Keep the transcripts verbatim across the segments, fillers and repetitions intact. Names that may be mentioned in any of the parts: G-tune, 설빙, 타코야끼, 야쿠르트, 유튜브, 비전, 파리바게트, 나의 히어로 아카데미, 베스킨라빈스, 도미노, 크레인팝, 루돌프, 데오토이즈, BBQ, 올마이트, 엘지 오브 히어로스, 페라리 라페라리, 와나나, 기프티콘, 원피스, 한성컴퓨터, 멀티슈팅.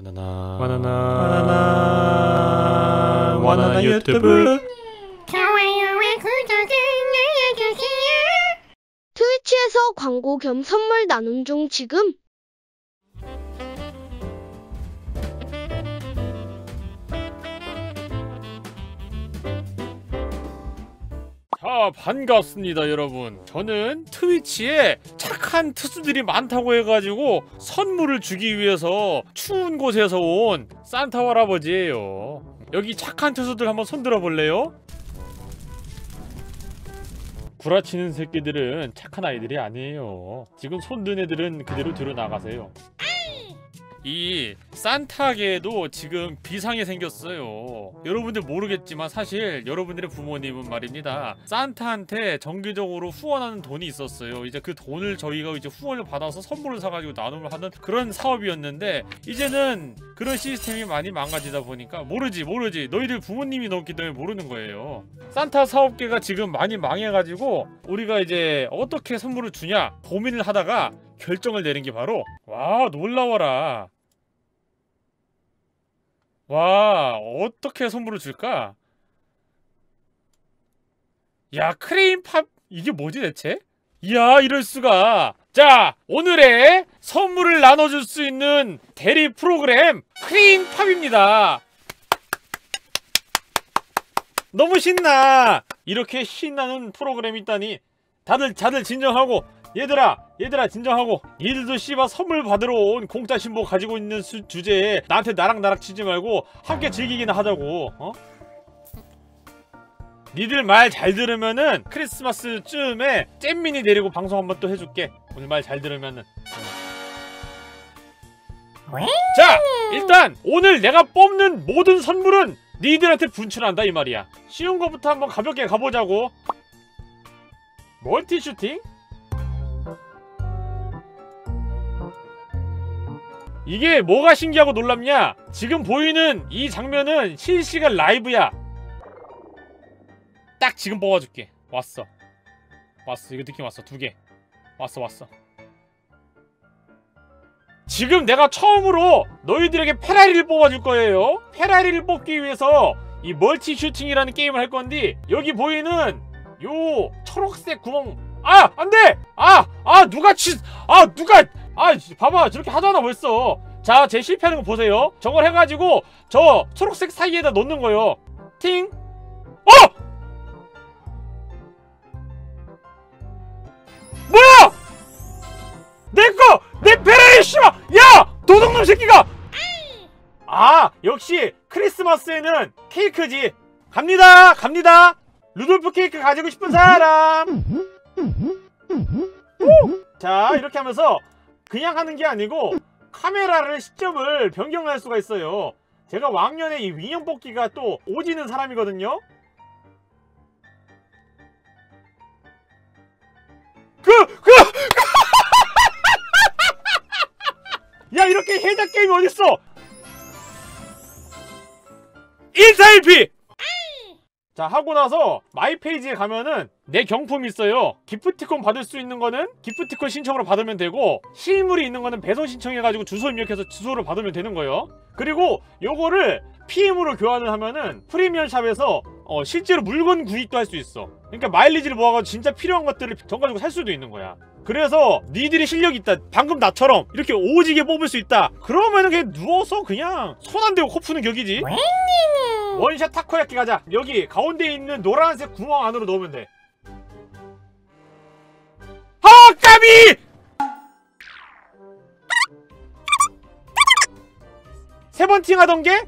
와나나 와나나 와나나 와나나 유튜브 트위치에서 광고 겸 선물 나눔 중 지금. 자, 반갑습니다 여러분. 저는 트위치에 착한 투수들이 많다고 해가지고 선물을 주기 위해서 추운 곳에서 온 산타 할아버지예요. 여기 착한 투수들 한번 손들어 볼래요? 구라치는 새끼들은 착한 아이들이 아니에요. 지금 손든 애들은 그대로 뒤로 나가세요. 이 산타계도 지금 비상이 생겼어요. 여러분들 모르겠지만 사실 여러분들의 부모님은 말입니다, 산타한테 정기적으로 후원하는 돈이 있었어요. 이제 그 돈을 저희가 이제 후원을 받아서 선물을 사가지고 나눔을 하는 그런 사업이었는데, 이제는 그런 시스템이 많이 망가지다 보니까 모르지 모르지 너희들 부모님이 넘기 때문에 모르는 거예요. 산타 사업계가 지금 많이 망해가지고 우리가 이제 어떻게 선물을 주냐 고민을 하다가 결정을 내린 게 바로, 와 놀라워라, 와 어떻게 선물을 줄까? 야 크레인팝 이게 뭐지 대체? 이야 이럴수가. 자, 오늘의 선물을 나눠줄 수 있는 대리 프로그램 크레인팝입니다. 너무 신나. 이렇게 신나는 프로그램이 있다니. 다들 다들 진정하고, 얘들아 얘들아 진정하고, 니들도 씨바 선물 받으러 온 공짜 신보 가지고 있는 수, 주제에 나한테 나락 나락 치지 말고 함께 즐기기나 하자고. 어? 니들 말 잘 들으면은 크리스마스쯤에 잼민이 데리고 방송 한번 또 해줄게. 오늘 말 잘 들으면은. 자, 일단 오늘 내가 뽑는 모든 선물은 니들한테 분출한다 이 말이야. 쉬운 거부터 한번 가볍게 가보자고. 멀티슈팅? 이게 뭐가 신기하고 놀랍냐? 지금 보이는 이 장면은 실시간 라이브야. 딱 지금 뽑아줄게. 왔어 왔어 이거 느낌 왔어. 두 개 왔어 왔어. 지금 내가 처음으로 너희들에게 페라리를 뽑아줄 거예요. 페라리를 뽑기 위해서 이 멀티 슈팅이라는 게임을 할 건데, 여기 보이는 요 초록색 구멍, 아! 안 돼! 아! 아! 누가 치... 아! 누가... 아! 봐봐 저렇게 하잖아 벌써. 자, 제 실패하는 거 보세요. 저걸 해가지고 저 초록색 사이에다 넣는 거예요. 팅! 어! 뭐야! 내 거! 내 페라리 씨발! 야! 도둑놈 새끼가! 아! 역시 크리스마스에는 케이크지. 갑니다! 갑니다! 루돌프 케이크 가지고 싶은 사람! 오! 자, 이렇게 하면서 그냥 하는 게 아니고 카메라를 시점을 변경할 수가 있어요. 제가 왕년에 이 인형 뽑기가 또 오지는 사람이거든요? 그! 그! 야, 이렇게 해자 게임이 어딨어! 인사일피! 자, 하고 나서 마이 페이지에 가면은 내 경품이 있어요. 기프티콘 받을 수 있는 거는 기프티콘 신청으로 받으면 되고, 실물이 있는 거는 배송 신청해가지고 주소 입력해서 주소를 받으면 되는 거예요. 그리고 요거를 피엠으로 교환을 하면은 프리미엄 샵에서 어, 실제로 물건 구입도 할 수 있어. 그러니까 마일리지를 모아가지고 진짜 필요한 것들을 전 가지고 살 수도 있는 거야. 그래서 니들이 실력이 있다, 방금 나처럼 이렇게 오지게 뽑을 수 있다 그러면은 그냥 누워서 그냥 손 안 대고 코 푸는 격이지. 원샷 타코야끼 가자. 여기 가운데 있는 노란색 구멍 안으로 넣으면 돼. 아, 까비! 세 번 팅 하던 게? 야!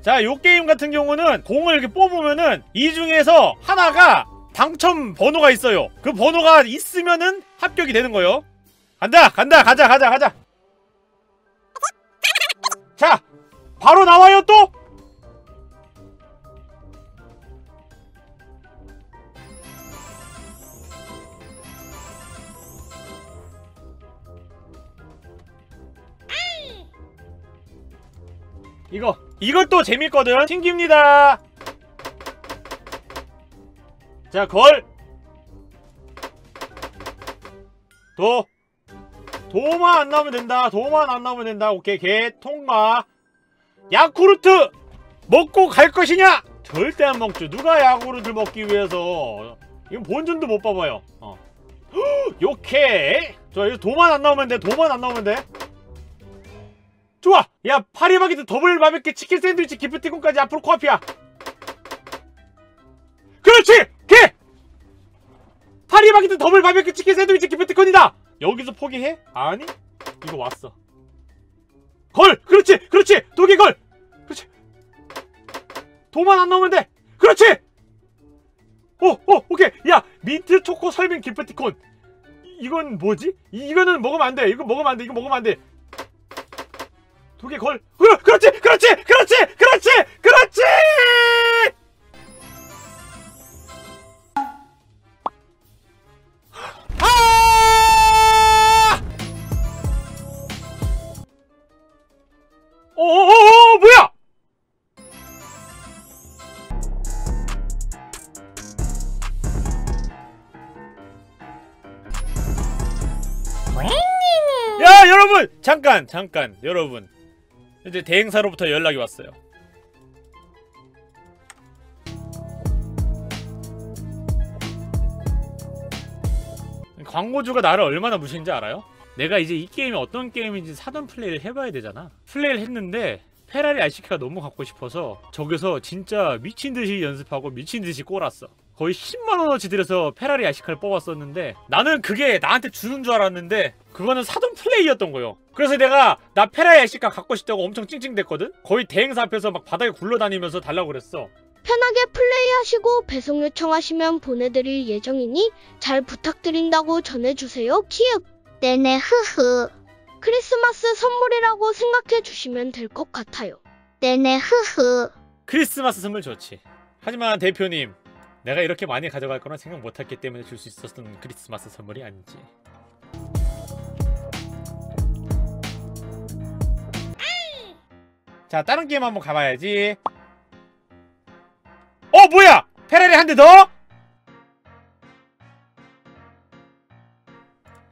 자, 요 게임 같은 경우는 공을 이렇게 뽑으면은 이 중에서 하나가 당첨 번호가 있어요. 그 번호가 있으면은 합격이 되는 거예요. 간다! 간다! 가자! 가자! 가자! 자! 바로 나와요 또! 이거 이것도 재밌거든. 튕깁니다. 자, 걸. 도. 도만 안 나오면 된다. 도만 안 나오면 된다. 오케이. 개 통마. 야쿠르트 먹고 갈 것이냐? 절대 안 먹죠. 누가 야구르트를 먹기 위해서. 이건 본전도 못 봐봐요. 어. 오케이. 좋아. 여기서 도만 안 나오면 돼. 도만 안 나오면 돼. 좋아. 야, 파리바게트 더블 바베큐 치킨 샌드위치 기프티콘까지 앞으로 코앞이야. 그렇지! 개! 파리바게트 더블 바베큐 치킨 샌드위치 기프티콘이다! 여기서 포기해? 아니? 이거 왔어. 걸! 그렇지! 그렇지! 독일 걸! 그렇지! 도만 안 나오면 돼! 그렇지! 오! 오! 오케이! 야! 민트 초코 설빙 기프티콘! 이건 뭐지? 이거는 먹으면 안 돼! 이거 먹으면 안 돼! 이거 먹으면 안 돼! 독일 걸! 그러, 그렇지! 그렇지! 그렇지! 그렇지! 그렇지! 어어어어 뭐야! 야 여러분! 잠깐! 잠깐! 여러분 이제 대행사로부터 연락이 왔어요. 광고주가 나를 얼마나 무시인지 알아요? 내가 이제 이 게임이 어떤 게임인지 사전 플레이를 해봐야 되잖아. 플레이를 했는데 페라리 아이씨큐가 너무 갖고 싶어서 저기서 진짜 미친듯이 연습하고 미친듯이 꼬랐어. 거의 십만 원어치 들여서 페라리 아이씨큐를 뽑았었는데 나는 그게 나한테 주는 줄 알았는데 그거는 사전 플레이였던 거예요. 그래서 내가 나 페라리 아이씨큐 갖고 싶다고 엄청 찡찡댔거든? 거의 대행사 앞에서 막 바닥에 굴러다니면서 달라고 그랬어. 편하게 플레이하시고 배송 요청하시면 보내드릴 예정이니 잘 부탁드린다고 전해주세요. 키읔! 네네 흐흐. 크리스마스 선물이라고 생각해주시면 될 것 같아요. 네네 흐흐. 크리스마스 선물 좋지. 하지만 대표님, 내가 이렇게 많이 가져갈 거란 생각 못했기 때문에 줄 수 있었던 크리스마스 선물이 아니지. 자, 다른 게임 한번 가봐야지. 어 뭐야! 페라리 한 대 더?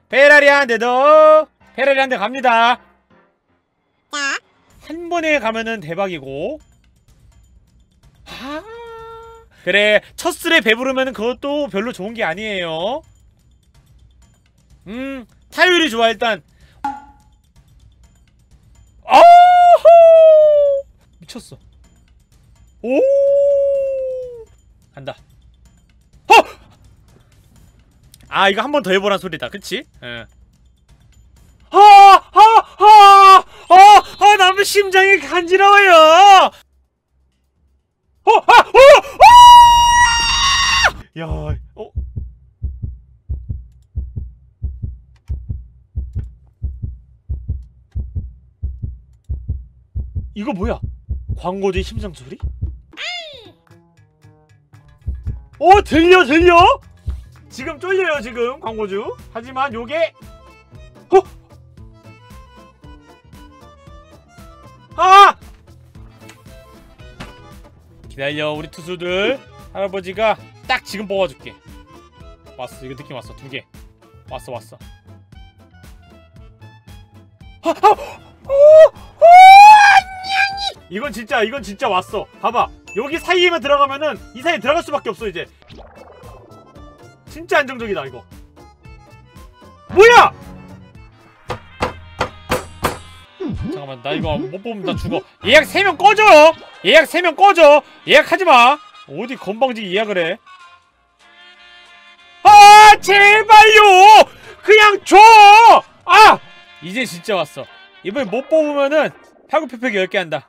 페라리 한 대 더! 페라리 한 대 갑니다! 한 번에 가면은 대박이고. 하... 그래, 첫 술에 배부르면은 그것도 별로 좋은 게 아니에요. 음, 타율이 좋아, 일단. 아호! 미쳤어. 오! 간다. 허! 아 이거 한 번 더 해보란 소리다, 그치? 예. 하하하하하하 남의 심장이 간지러워요. 어아어어야 어. 이거 뭐야? 광고주의 심장 소리? 어 들려 들려? 지금 쫄려요 지금 광고주. 하지만 요게 어? 아! 기다려 우리 투수들. 할아버지가 딱 지금 뽑아줄게. 왔어. 이거 느낌 왔어. 두 개 왔어 왔어. 아, 아, 오, 오, 이건 진짜 이건 진짜 왔어. 봐봐 여기 사이에만 들어가면은 이 사이에 들어갈 수밖에 없어 이제. 진짜 안정적이다 이거. 뭐야! 잠깐만 나 이거 못 뽑으면 나 죽어. 예약 세 명 꺼져! 예약 세 명 꺼져! 예약하지마! 어디 건방지게 예약을 해. 아 제발요! 그냥 줘! 아! 이제 진짜 왔어. 이번에 못 뽑으면은 팔굽혀펴기 열 개 한다.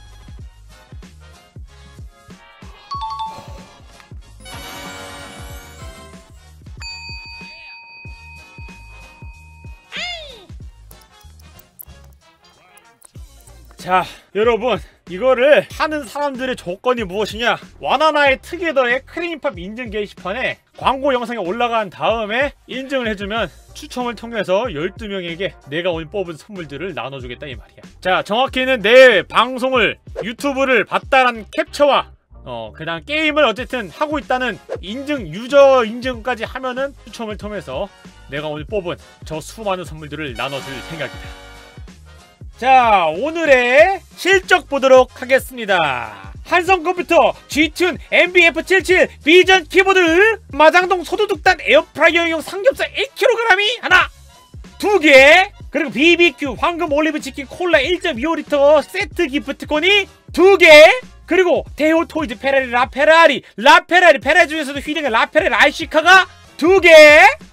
자, 여러분, 이거를 하는 사람들의 조건이 무엇이냐? 와나나의 특이더의 크레인팝 인증 게시판에 광고 영상이 올라간 다음에 인증을 해주면 추첨을 통해서 열두 명에게 내가 오늘 뽑은 선물들을 나눠주겠다 이 말이야. 자, 정확히는 내 방송을, 유튜브를 봤다라는 캡처와 어, 그 다음 게임을 어쨌든 하고 있다는 인증, 유저 인증까지 하면은 추첨을 통해서 내가 오늘 뽑은 저 수많은 선물들을 나눠줄 생각이다. 자, 오늘의 실적 보도록 하겠습니다. 한성컴퓨터, G-tune, 엠비에프 칠십칠, 비전 키보드, 마장동 소도둑단 에어프라이어용 삼겹살 일 킬로그램이 하나, 두 개, 그리고 비비큐 황금 올리브 치킨 콜라 일 점 이오 리터 세트 기프티콘이 두 개, 그리고 데오토이즈 페라리 라페라리, 라페라리 페라리 중에서도 휘등의 라페라리 아이시카가 두 개,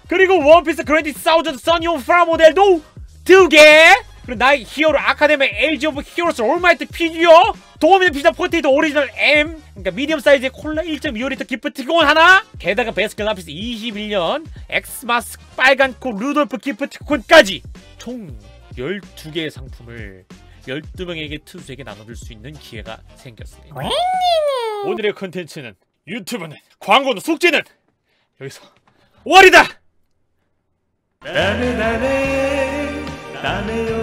그리고 원피스 그랜디 사우전 써니온 프라 모델도 두 개, 그리고 나의 히어로 아카데미 엘지 오브 히어로스 올마이트 피규어, 도미노 피자 포테이토 오리지널 M, 그러니까 미디엄 사이즈의 콜라 일 점 이오 리터 기프티콘 하나, 게다가 베스킨라빈스 이십일 년 엑스마스 빨간 코 루돌프 기프티콘까지 총 열두 개의 상품을 열두 명에게 투수에게 나눠줄 수 있는 기회가 생겼습니다. 오늘의 컨텐츠는, 유튜브는, 광고는, 숙제는 여기서 오월이다! 나네요.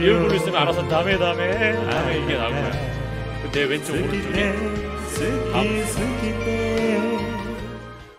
일부러 있으면 알아서 다음에 다음에 다음에 이게 나오는 거야. 근데 왼쪽 오른쪽에 다음